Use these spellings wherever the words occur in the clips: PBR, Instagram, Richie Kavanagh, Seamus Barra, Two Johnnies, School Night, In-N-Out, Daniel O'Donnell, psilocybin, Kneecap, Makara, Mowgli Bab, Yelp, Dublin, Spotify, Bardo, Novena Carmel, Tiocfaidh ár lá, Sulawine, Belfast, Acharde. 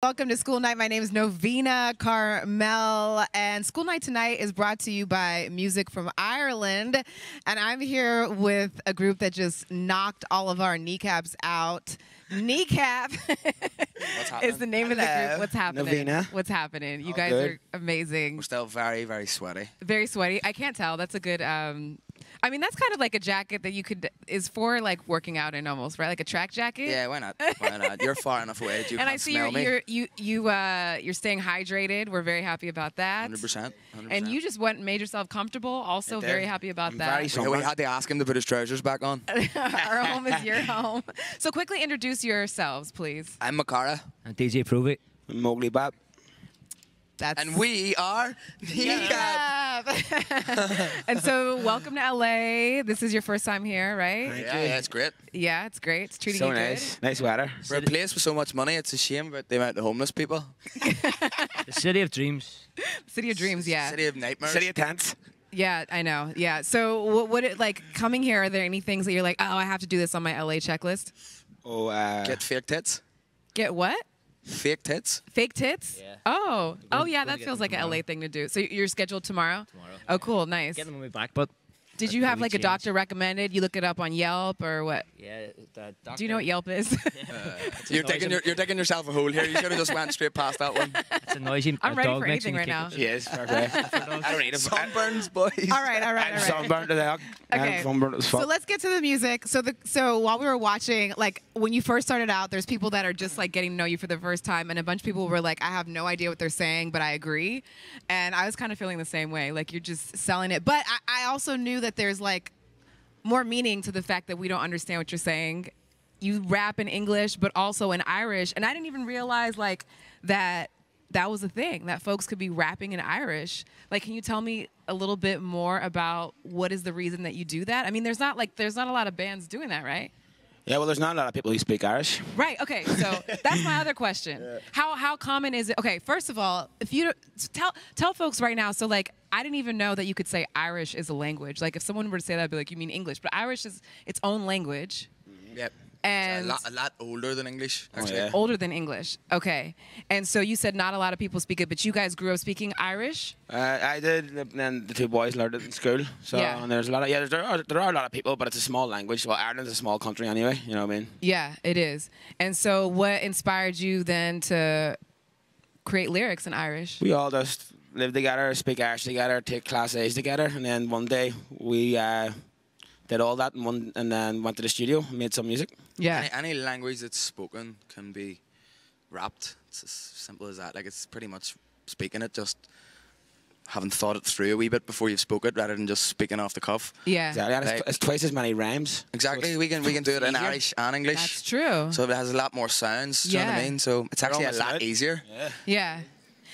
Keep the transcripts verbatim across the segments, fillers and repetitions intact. Welcome to School Night. My name is Novena Carmel, and School Night tonight is brought to you by Music from Ireland, and I'm here with a group that just knocked all of our kneecaps out. Kneecap is the name of the group. What's happening? Novena. What's happening? You all guys good. Are amazing. We're still very, very sweaty. Very sweaty. I can't tell. That's a good... Um, I mean, that's kind of like a jacket that you could, is for like working out in almost, right? Like a track jacket? Yeah, why not? Why not? You're far enough away. You and I see you're, you're, you, you, uh, you're staying hydrated. We're very happy about that. one hundred percent. one hundred percent. And you just went and made yourself comfortable. Also very happy about I'm that. Very we had to ask him to put his trousers back on. Our home is your home. So quickly introduce yourselves, please. I'm Makara. I'm D J Prove It. I'm Mowgli Bab. That's and we are Kneecap. And so, welcome to L A. This is your first time here, right? Yeah, yeah, it's great. Yeah, it's great. It's treating so you nice. Good. Nice weather. For a place with so much money, it's a shame about the amount of homeless people. The city of dreams. City of dreams, yeah. City of nightmares. City of tents. Yeah, I know. Yeah. So, what would it like coming here? Are there any things that you're like, oh, I have to do this on my L A checklist? Oh, uh, get fake tits. Get what? Fake tits? Fake tits? Yeah. Oh. We'll, oh, yeah, we'll that feels like tomorrow. An L A thing to do. So you're scheduled tomorrow? Tomorrow. Oh, cool. Nice. Get them on my back, but... Did you have, like, change. A doctor recommended? You look it up on Yelp or what? Yeah, the doctor... Do you know what Yelp is? Uh, you're, digging your, you're digging yourself a hole here. You should have just went straight past that one. It's a noisy... I'm ready for anything right now. She is. I don't need it. Sunburns, boys. All right, all right, all right. Sunburned to the hook. Okay. Sunburned as fuck. So let's get to the music. So the so while we were watching, like, when you first started out, there's people that are just, like, getting to know you for the first time, and a bunch of people were like, I have no idea what they're saying, but I agree. And I was kind of feeling the same way. Like, you're just selling it. But I, I also knew that that there's like more meaning to the fact that we don't understand what you're saying. You rap in English, but also in Irish, and I didn't even realize like that that was a thing that folks could be rapping in Irish. Like, can you tell me a little bit more about what is the reason that you do that? I mean, there's not like there's not a lot of bands doing that, right? Yeah, well, there's not a lot of people who speak Irish. Right. Okay. So that's my other question. Yeah. How how common is it? Okay. First of all, if you tell tell folks right now, so like I didn't even know that you could say Irish is a language. Like if someone were to say that, I'd be like, you mean English? But Irish is its own language. Yep. And a lot, a lot older than English. Actually. Oh, yeah. Older than English. Okay. And so you said not a lot of people speak it, but you guys grew up speaking Irish? Uh, I did, and then the two boys learned it in school. So yeah. And there's a lot of yeah, there are there are a lot of people, but it's a small language. Well, Ireland's a small country anyway. You know what I mean? Yeah, it is. And so, what inspired you then to create lyrics in Irish? We all just live together, speak Irish together, take class A's together, and then one day we. Uh, Did all that and, one, and then went to the studio and made some music. Yeah. Any, any language that's spoken can be rapped. It's as simple as that. Like, it's pretty much speaking it, just having thought it through a wee bit before you've spoken it, rather than just speaking off the cuff. Yeah. Exactly. And like, it's, it's twice as many rhymes. Exactly. So we can we can do it in easier. Irish and English. That's true. So it has a lot more sounds. Do yeah. You know what I mean? So it's actually a lot easier. Yeah. Yeah.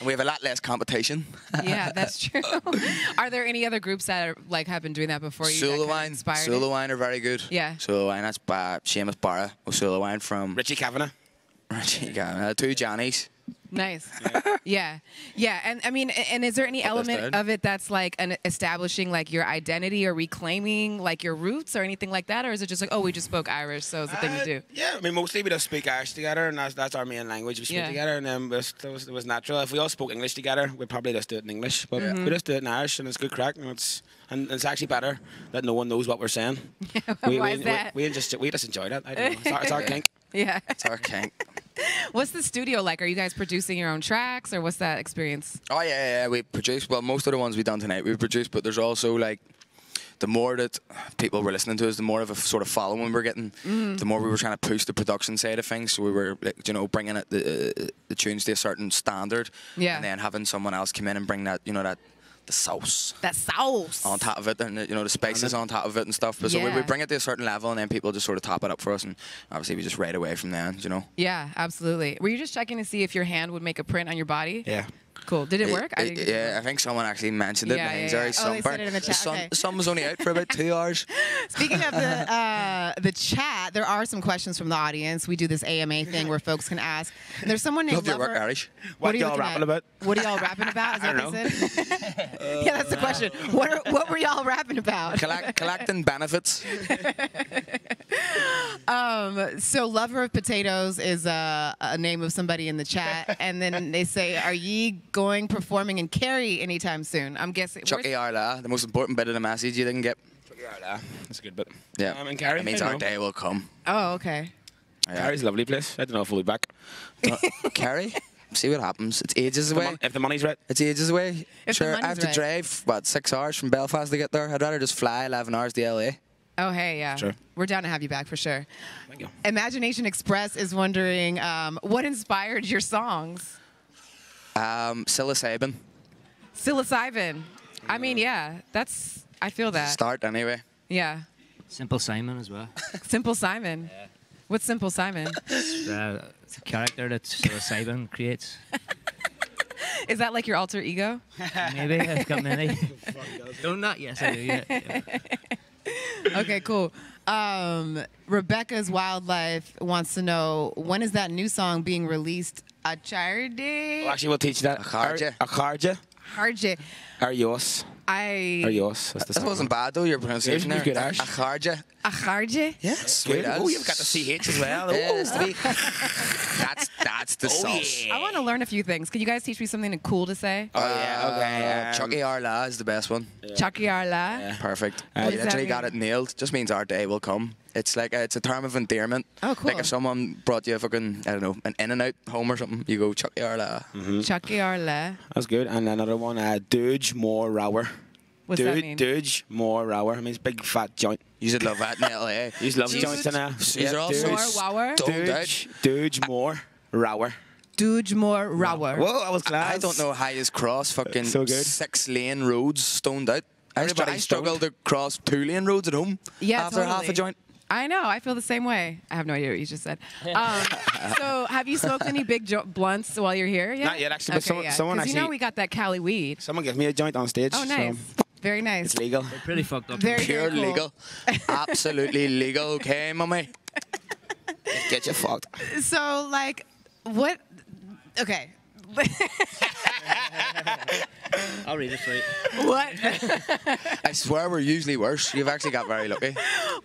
And we have a lot less competition. Yeah, that's true. Are there any other groups that are, like have been doing that before you? Sulawine, Sulawine are very good. Yeah. Sulawine, that's by Seamus Barra. Or Sulawine from Richie Kavanagh. Richie Kavanagh. Two Johnnies. Nice. Yeah. yeah. Yeah. And I mean, and is there any Put element of it that's like an establishing like your identity or reclaiming like your roots or anything like that? Or is it just like, oh, we just spoke Irish, so it's a uh, thing to do? Yeah. I mean, mostly we just speak Irish together, and that's, that's our main language. We speak yeah. together, and then it was, it was natural. If we all spoke English together, we'd probably just do it in English. But mm-hmm. we just do it in Irish, and it's good crack. And it's, and it's actually better that no one knows what we're saying. we, Why we, is that? We, we, just, we just enjoy that. I don't know. It's our, it's our kink. Yeah. It's our kink. What's the studio like? Are you guys producing your own tracks, or what's that experience? Oh, yeah, yeah, yeah. We produce, well, most of the ones we've done tonight we've produced, but there's also, like, the more that people were listening to us, the more of a sort of following we're getting, mm-hmm. the more we were trying to push the production side of things. So we were, like, you know, bringing it, the, uh, the tunes to a certain standard, yeah. and then having someone else come in and bring that, you know, that... The sauce. That sauce. On top of it, and you know the spices on top of it and stuff. But yeah. so we, we bring it to a certain level, and then people just sort of top it up for us, and obviously we just right away from there, you know. Yeah, absolutely. Were you just checking to see if your hand would make a print on your body? Yeah. Cool. Did it work? It, I didn't yeah, it. I think someone actually mentioned it. Yeah, yeah, yeah. Sun oh, burn. It in the chat. The sun, okay. sun was only out for about two hours. Speaking of the uh, the chat, there are some questions from the audience. We do this A M A thing where folks can ask. And there's someone named Love Lover. Your work, Irish. What, what are y'all rapping at? about? What are y'all rapping about? Is that what they said? uh, yeah, that's the question. What are, what were y'all rapping about? Collect, collecting benefits. um, so Lover of Potatoes is uh, a name of somebody in the chat. And then they say, are ye going performing in Kerry anytime soon? I'm guessing. Tiocfaidh ár lá, the most important bit of the message you didn't get. Tiocfaidh ár lá, that's a good bit. Yeah, um, in Kerry, it means our day will come. Oh, okay. Yeah. Kerry's a lovely place. I don't know if we'll be back. Kerry, see what happens. It's ages if away. If the money's right, it's ages away. If sure, I have to right. drive about six hours from Belfast to get there. I'd rather just fly eleven hours to L A. Oh, hey, yeah. Sure. We're down to have you back for sure. Thank you. Imagination Express is wondering um, what inspired your songs. Um, psilocybin. Psilocybin. I mean, yeah, that's, I feel that. Start anyway. Yeah. Simple Simon as well. Simple Simon. Yeah. What's Simple Simon? It's, uh, it's a character that psilocybin creates. Is that like your alter ego? Maybe, I've got many. Don't not, yes I do, yeah. yeah. Okay, cool. Um, Rebecca's Wildlife wants to know, when is that new song being released? Acharde. Well, actually, we'll teach you that. Acharde. Acharde. Acharde. Arios. I. Arios. That wasn't bad, though, your pronunciation there. Good, Ash. Acharde. Acharde? Yeah. Sweet. Oh, you've got the C H as well. That's that's the sauce. I want to learn a few things. Can you guys teach me something cool to say? Oh, yeah, okay. Tiocfaidh ár lá is the best one. Tiocfaidh ár lá. Perfect. I literally got it nailed. Just means our day will come. It's like a, it's a term of endearment. Oh, cool. Like if someone brought you a fucking, I don't know, an In-N-Out home or something, you go, Tiocfaidh ár lá. Mm-hmm. Tiocfaidh ár lá. That's good. And another one, uh, Dúdge Mór Rower. What's Dude, that mean? Dúdge Mór Rower. I mean, it's big fat joint. You should love that in L A. You should love joints in L A. These are all Mór Rower. Dúdge, Dúdge Mór Rower. Dúdge Mór Rower. Whoa, I was glad. I don't know how you cross fucking so six-lane roads stoned out. Everybody I struggled to cross two-lane roads at home yeah, after totally. half a joint. I know. I feel the same way. I have no idea what you just said. Um, so, have you smoked any big jo blunts while you're here yet? Not yet, actually. But okay, someone, yeah. someone actually. You know, we got that Cali weed. Someone gave me a joint on stage. Oh, nice. So very nice. It's legal. They're pretty fucked up. Very Pure very cool. legal. Absolutely legal. Okay, mommy. Get your fucked. So, like, what? Okay. I'll read it for you. What? I swear we're usually worse. You've actually got very lucky.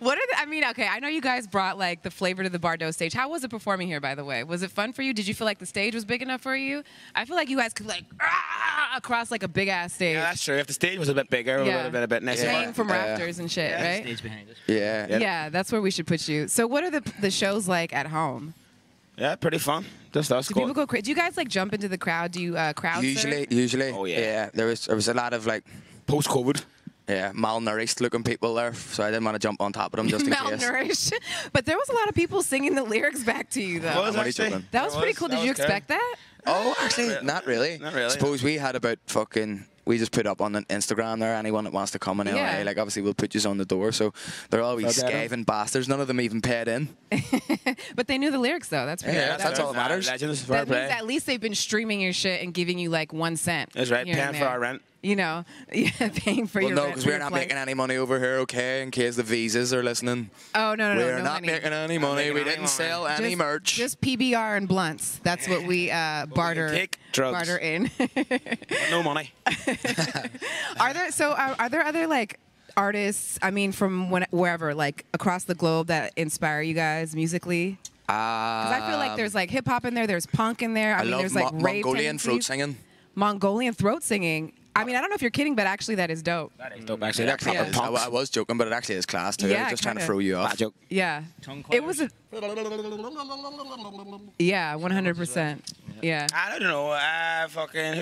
What are the, I mean, okay, I know you guys brought like the flavor to the Bardo stage. How was it performing here, by the way? Was it fun for you? Did you feel like the stage was big enough for you? I feel like you guys could like ah, across like a big ass stage. Yeah, that's true. If the stage was a bit bigger, yeah. it would have been a bit nicer. Hanging from rafters uh, and shit, yeah. right? Stage behind us. Yeah, yeah. Yeah, that's where we should put you. So, what are the the shows like at home? Yeah, pretty fun. Just us. Do cool. people go crazy? Do you guys like jump into the crowd? Do you uh, crowd? Usually, surf? usually. Oh yeah. Yeah. There was there was a lot of like post-COVID. Yeah, malnourished looking people there, so I didn't want to jump on top of them just in case. Malnourished, but there was a lot of people singing the lyrics back to you though. What was actually, that was, was pretty cool. Did you expect good. that? Oh, actually, not really. Not really. Suppose yeah. we had about fucking. We just put up on an Instagram there, anyone that wants to come in yeah. L A, like obviously we'll put you on the door. So they're all these scaven bastards. None of them even paid in. But they knew the lyrics though. That's pretty yeah, that's, that's all that matters. Legends, that means at least they've been streaming your shit and giving you like one cent. That's right, paying for our rent. You know, yeah, paying for well, your no, rent. Well, no, because we're not flight. making any money over here, okay, in case the visas are listening. Oh, no, no, we're no. We're not money. making any money. Making we any didn't money. sell just, any merch. Just P B R and blunts. That's what we uh, barter, well, we take drugs. barter in. No money. Are there, so are, are there other, like, artists, I mean, from when, wherever, like, across the globe that inspire you guys musically? Because um, I feel like there's, like, hip-hop in there. There's punk in there. I, I mean, love there's, like, Mo rave Mongolian tendencies. throat singing. Mongolian throat singing. I mean, I don't know if you're kidding, but actually that is dope. That is dope, actually. That yeah. I, I was joking, but it actually is class, too. Yeah, I was just kinda. trying to throw you off. Bad joke. Yeah. Tongue it was a... Yeah, one hundred percent. Yeah. I don't know. Uh, fucking...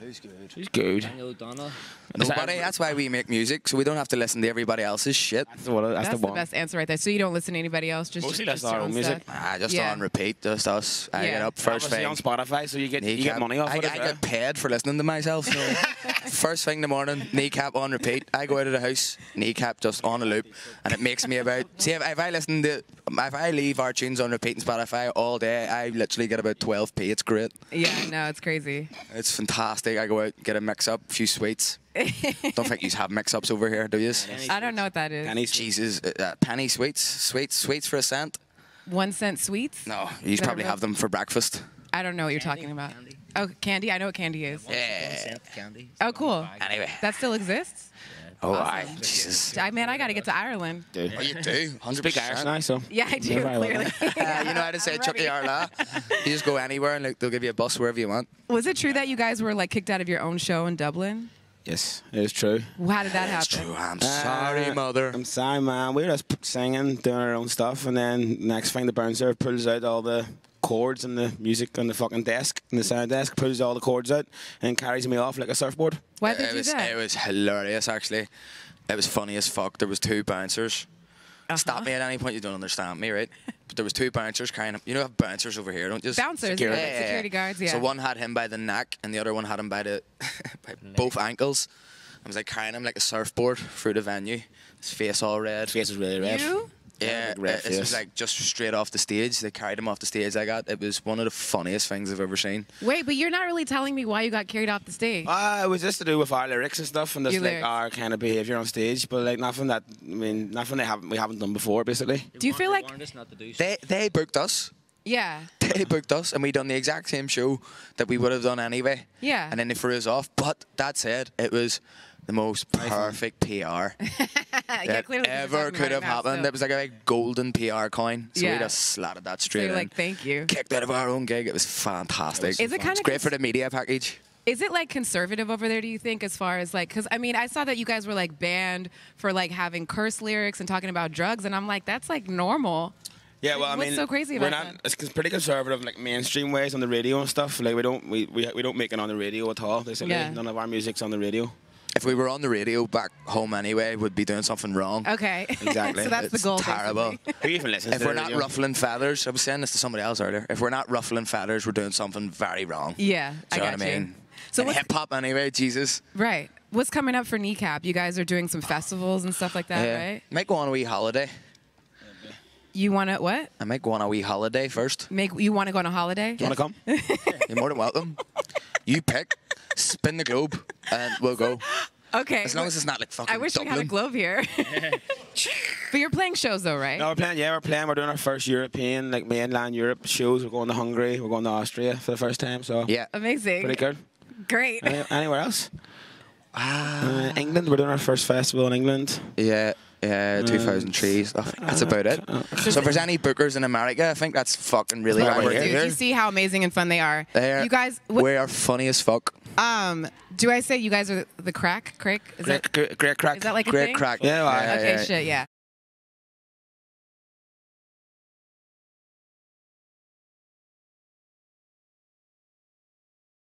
Who's good? Who's good? Daniel O'Donnell. Nobody. That's why we make music, so we don't have to listen to everybody else's shit. That's, what, that's, that's the, the best answer right there. So you don't listen to anybody else? Just, mostly just, just our own music. Nah, just yeah. on repeat, just us. I yeah. get up first thing. Obviously on Spotify, so you get, you get money off I, it. I, I get paid for listening to myself. So first thing in the morning, Kneecap on repeat. I go out of the house, Kneecap just on a loop, and it makes me about... See, if, if I listen to... Spotify. If I leave our tunes on repeat in Spotify all day, I literally get about twelve p. It's great. Yeah, no, it's crazy. It's fantastic. I go out, get a mix-up, a few sweets. Don't think you have mix-ups over here, do you? I don't know what that is. Penny Jesus, uh, penny sweets, sweets, sweets for a cent. One cent sweets? No, you probably have them for breakfast. I don't know what you're talking about. Candy. Oh, candy? I know what candy is. Yeah. One cent candy. Oh, cool. Anyway. That still exists? Oh, awesome. I, Jesus. I, man, I got to get to Ireland. Dude. Oh, you do? one hundred percent. Speak Irish now, so. Yeah, I do, clearly. uh, you know, I just say Tiocfaidh ár lá. You just go anywhere and like, they'll give you a bus wherever you want. Was it true that you guys were like kicked out of your own show in Dublin? Yes, it is true. How did that happen? It's true. I'm sorry, uh, mother. I'm sorry, man. We were just singing, doing our own stuff, and then next thing the bouncer pulls out all the chords and the music on the fucking desk, and the sound desk pulls all the chords out and carries me off like a surfboard. Why did it, it you was, do that? It was hilarious, actually. It was funny as fuck. There was two bouncers. Uh-huh. Stop me at any point. You don't understand me, right? But there was two bouncers carrying him. You know, have bouncers over here, don't you? Bouncers, security, yeah, yeah. security guards. Yeah. So one had him by the neck, and the other one had him by the by both ankles. I was like carrying him like a surfboard through the venue. His face all red. His face was really red. You? Yeah, yeah, it, it was like just straight off the stage. They carried him off the stage. I got it was one of the funniest things I've ever seen. Wait, but you're not really telling me why you got carried off the stage. Uh, it was just to do with our lyrics and stuff, and just Your like lyrics. our kind of behaviour on stage. But like nothing that I mean, nothing they haven't we haven't done before, basically. They do you feel like not to do they they booked us? Yeah. They booked us, and we done the exact same show that we would have done anyway. Yeah. And then they threw us off. But that said, it was the most perfect P R yeah, that ever could have right happened. It was like a like, golden P R coin. So yeah. we just slatted that straight so you're in. Like, thank you. Kicked out of our own gig. It was fantastic. Is it, was it, kind of it was great for the media package. Is it like conservative over there, do you think, as far as like, because I mean, I saw that you guys were like banned for like having curse lyrics and talking about drugs. And I'm like, that's like normal. Yeah, well, I What's mean, so crazy about we're not. That? It's pretty conservative, like mainstream ways on the radio and stuff. Like we don't, we we, we don't make it on the radio at all. Basically, yeah. none of our music's on the radio. If we were on the radio back home anyway, we'd be doing something wrong. Okay. Exactly. So that's it's the goal. Terrible. Who even listens if to we're the not radio? Ruffling feathers, I was saying this to somebody else earlier. If we're not ruffling feathers, we're doing something very wrong. Yeah, I got you. Do you know what I mean? So and hip hop anyway, Jesus. Right. What's coming up for Kneecap? You guys are doing some festivals and stuff like that, yeah. right? Might go on a wee holiday. You want to what? I might go on a wee holiday first. Make You want to go on a holiday? You yes. want to come? You're more than welcome. You pick, spin the globe, and we'll go. Okay. As long as it's not like fucking I wish Dublin. We had a globe here. But you're playing shows though, right? No, we're playing, yeah, we're playing. We're doing our first European, like mainland Europe shows. We're going to Hungary. We're going to Austria for the first time, so. Yeah. Amazing. Pretty good. Great. Any, anywhere else? Ah. Uh, England, we're doing our first festival in England. Yeah. Yeah, two thousand three stuff. That's about it. So if there's any bookers in America, I think that's fucking really right right here. Dude, you see how amazing and fun they are. They're, you guys, we are funny as fuck. Um, do I say you guys are the crack? Crack? Is great, that, great, great crack. Is that like great a thing? Crack. Yeah, well, yeah, okay, yeah. shit, yeah.